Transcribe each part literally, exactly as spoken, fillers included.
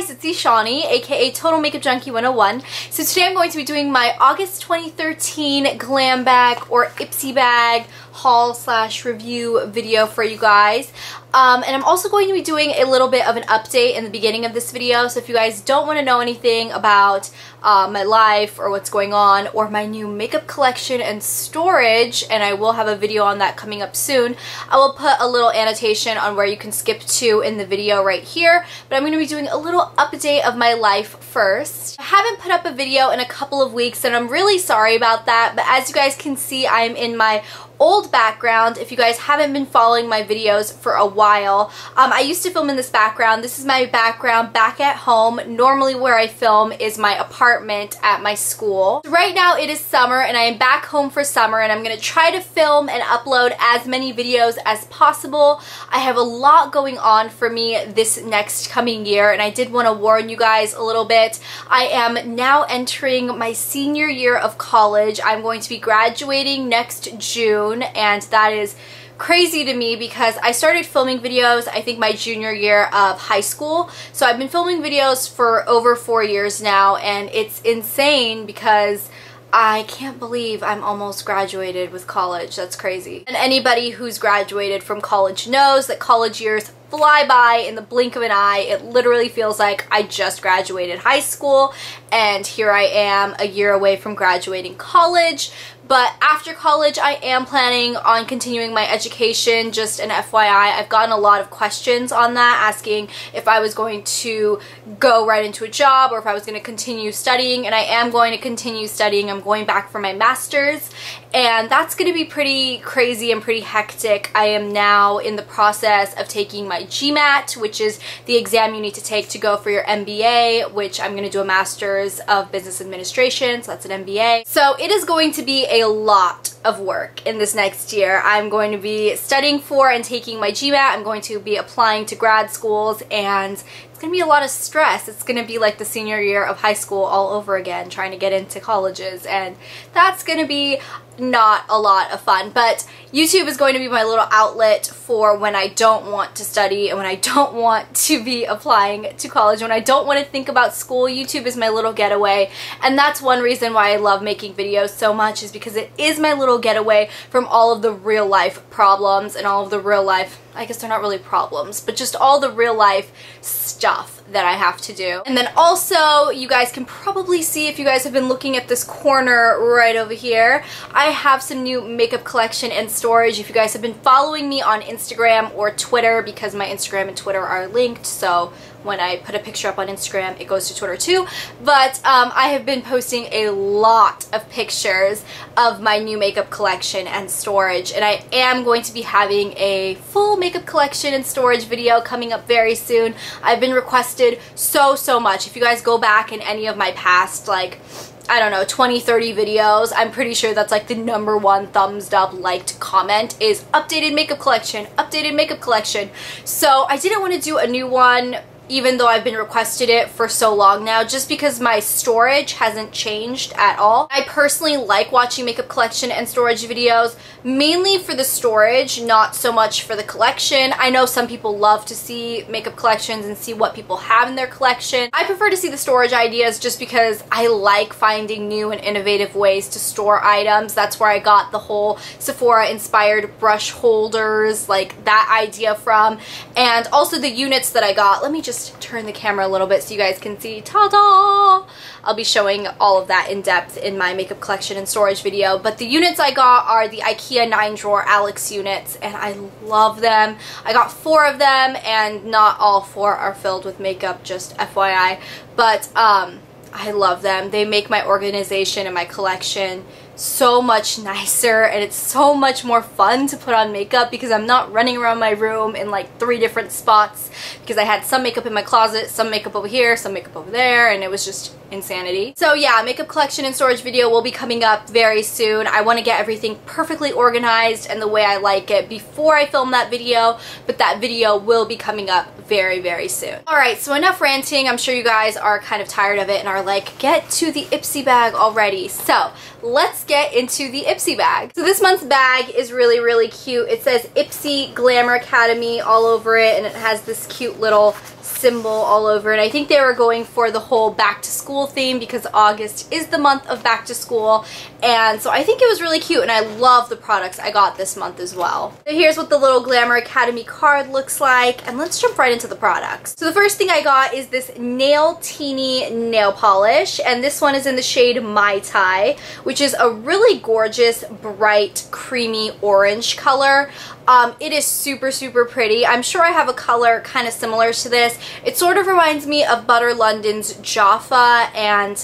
guys, it's Eshani, aka Total Makeup Junkie one oh one. So today I'm going to be doing my August twenty thirteen glam bag or Ipsy bag haul slash review video for you guys. Um, and I'm also going to be doing a little bit of an update in the beginning of this video. So if you guys don't want to know anything about uh, my life or what's going on or my new makeup collection and storage, and I will have a video on that coming up soon, I will put a little annotation on where you can skip to in the video right here. But I'm going to be doing a little update of my life first. I haven't put up a video in a couple of weeks and I'm really sorry about that. But as you guys can see, I'm in my old background. If you guys haven't been following my videos for a while, um, I used to film in this background. This is my background back at home. Normally where I film is my apartment at my school. So right now it is summer and I am back home for summer, and I'm going to try to film and upload as many videos as possible. I have a lot going on for me this next coming year, and I did want to warn you guys a little bit. I am now entering my senior year of college. I'm going to be graduating next June. And that is crazy to me because I started filming videos I think my junior year of high school. So I've been filming videos for over four years now, and it's insane because I can't believe I'm almost graduated with college. That's crazy. And anybody who's graduated from college knows that college years fly by in the blink of an eye. It literally feels like I just graduated high school and here I am a year away from graduating college. But after college, I am planning on continuing my education. Just an F Y I, I've gotten a lot of questions on that, asking if I was going to go right into a job or if I was going to continue studying, and I am going to continue studying. I'm going back for my master's, and that's going to be pretty crazy and pretty hectic. I am now in the process of taking my G MAT, which is the exam you need to take to go for your M B A, which I'm going to do a master's of business administration, so that's an M B A. So it is going to be a a lot of work in this next year. I'm going to be studying for and taking my G MAT. I'm going to be applying to grad schools, and it's going to be a lot of stress. It's going to be like the senior year of high school all over again, trying to get into colleges, and that's going to be not a lot of fun. But YouTube is going to be my little outlet for when I don't want to study and when I don't want to be applying to college, when I don't want to think about school. YouTube is my little getaway, and that's one reason why I love making videos so much, is because it is my little getaway from all of the real life problems and all of the real life, I guess they're not really problems, but just all the real life stuff that I have to do. And then also, you guys can probably see, if you guys have been looking at this corner right over here, I have some new makeup collection and storage. If you guys have been following me on Instagram or Twitter, because my Instagram and Twitter are linked, so when I put a picture up on Instagram, it goes to Twitter too. But um, I have been posting a lot of pictures of my new makeup collection and storage, and I am going to be having a full makeup collection and storage video coming up very soon. I've been requested so, so much. If you guys go back in any of my past, like, I don't know, twenty, thirty videos, I'm pretty sure that's like the number one thumbs up liked comment is updated makeup collection, updated makeup collection. So I didn't want to do a new one, even though I've been requested it for so long now, just because my storage hasn't changed at all. I personally like watching makeup collection and storage videos, mainly for the storage, not so much for the collection. I know some people love to see makeup collections and see what people have in their collection. I prefer to see the storage ideas just because I like finding new and innovative ways to store items. That's where I got the whole Sephora inspired brush holders, like that idea from, and also the units that I got. Let me just turn the camera a little bit so you guys can see. Ta-da! I'll be showing all of that in depth in my makeup collection and storage video, but the units I got are the IKEA nine drawer Alex units, and I love them. I got four of them, and not all four are filled with makeup, just F Y I, but um, I love them. They make my organization and my collection so much nicer, and it's so much more fun to put on makeup because I'm not running around my room in like three different spots, because I had some makeup in my closet, some makeup over here, some makeup over there, and it was just insanity. So yeah, makeup collection and storage video will be coming up very soon. I want to get everything perfectly organized and the way I like it before I film that video, but that video will be coming up very, very soon. Alright, so enough ranting. I'm sure you guys are kind of tired of it and are like, get to the Ipsy bag already. So let's get into the Ipsy bag. So this month's bag is really, really cute. It says Ipsy Glamour Academy all over it, and it has this cute little symbol all over it. I think they were going for the whole back to school theme because August is the month of back to school, and so I think it was really cute, and I love the products I got this month as well. So here's what the little Glamour Academy card looks like, and let's jump right into the products. So the first thing I got is this Nailtini nail polish, and this one is in the shade Mai Tai, which is a really gorgeous, bright, creamy orange color. Um, it is super, super pretty. I'm sure I have a color kind of similar to this. It sort of reminds me of Butter London's Jaffa, and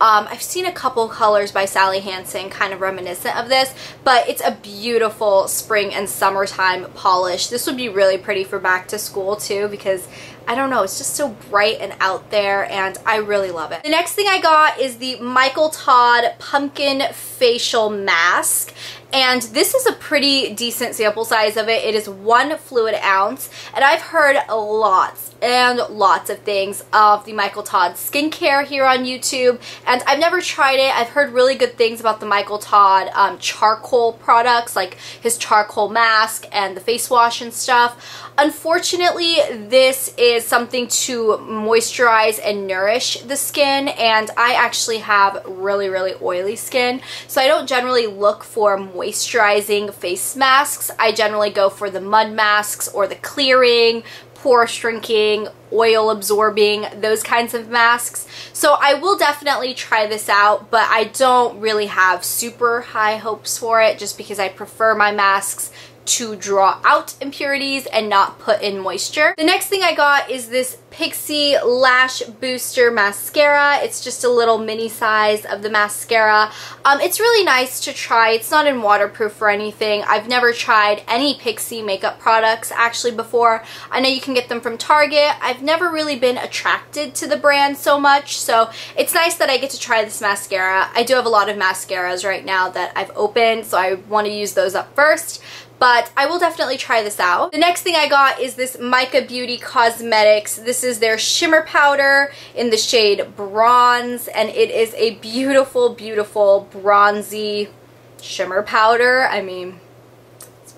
um, I've seen a couple colors by Sally Hansen kind of reminiscent of this, but it's a beautiful spring and summertime polish. This would be really pretty for back to school too, because I don't know, it's just so bright and out there, and I really love it. The next thing I got is the Michael Todd Pumpkin Facial Mask, and this is a pretty decent sample size of it. It is one fluid ounce, and I've heard lots and lots of things of the Michael Todd skincare here on YouTube, and I've never tried it. I've heard really good things about the Michael Todd um, charcoal products, like his charcoal mask and the face wash and stuff. Unfortunately, this is is something to moisturize and nourish the skin, and I actually have really really oily skin, so I don't generally look for moisturizing face masks. I generally go for the mud masks or the clearing, pore shrinking, oil absorbing, those kinds of masks. So I will definitely try this out, but I don't really have super high hopes for it just because I prefer my masks to draw out impurities and not put in moisture. The next thing I got is this Pixi Lash Booster Mascara. It's just a little mini size of the mascara. Um, it's really nice to try. It's not in waterproof or anything. I've never tried any Pixi makeup products actually before. I know you can get them from Target. I've never really been attracted to the brand so much, so it's nice that I get to try this mascara. I do have a lot of mascaras right now that I've opened, so I want to use those up first, but I will definitely try this out. The next thing I got is this Mica Beauty Cosmetics. This is their shimmer powder in the shade Bronze, and it is a beautiful, beautiful bronzy shimmer powder. I mean,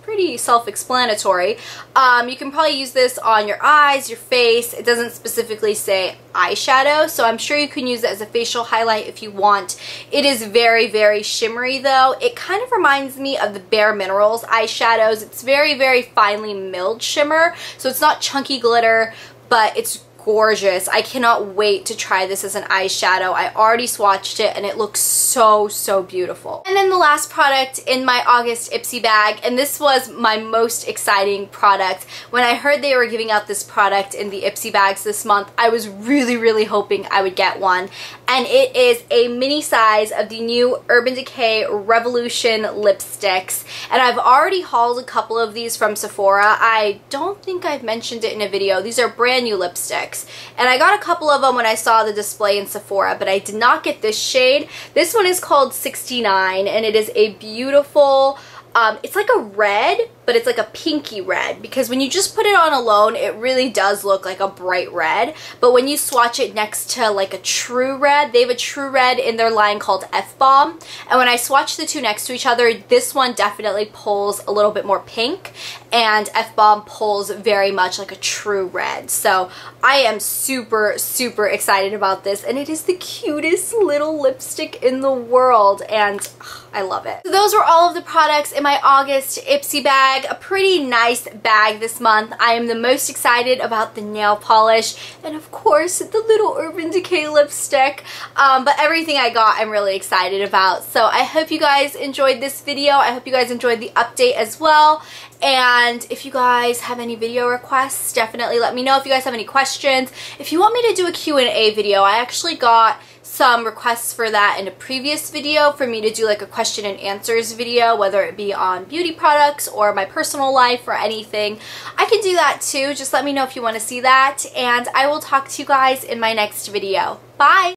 pretty self-explanatory. Um, you can probably use this on your eyes, your face. It doesn't specifically say eyeshadow, so I'm sure you can use it as a facial highlight if you want. It is very, very shimmery though. It kind of reminds me of the Bare Minerals eyeshadows. It's very, very finely milled shimmer, so it's not chunky glitter, but it's gorgeous. I cannot wait to try this as an eyeshadow. I already swatched it and it looks so, so beautiful. And then the last product in my August Ipsy bag, and this was my most exciting product. When I heard they were giving out this product in the Ipsy bags this month, I was really, really hoping I would get one. And it is a mini size of the new Urban Decay Revolution lipsticks. And I've already hauled a couple of these from Sephora. I don't think I've mentioned it in a video. These are brand new lipsticks. And I got a couple of them when I saw the display in Sephora, but I did not get this shade. This one is called sixty-nine, and it is a beautiful, um, it's like a red, but it's like a pinky red, because when you just put it on alone, it really does look like a bright red, but when you swatch it next to like a true red, they have a true red in their line called F-Bomb, and when I swatch the two next to each other, this one definitely pulls a little bit more pink, and F-Bomb pulls very much like a true red, so I am super, super excited about this, and it is the cutest little lipstick in the world, and ugh, I love it. So those were all of the products in my August Ipsy bag. A pretty nice bag this month. I am the most excited about the nail polish and of course the little Urban Decay lipstick, um, but everything I got I'm really excited about. So I hope you guys enjoyed this video. I hope you guys enjoyed the update as well, and if you guys have any video requests, definitely let me know. If you guys have any questions, if you want me to do a Q and A video, I actually got some requests for that in a previous video for me to do like a question and answers video, whether it be on beauty products or my personal life or anything. I can do that too. Just let me know if you want to see that, and I will talk to you guys in my next video. Bye!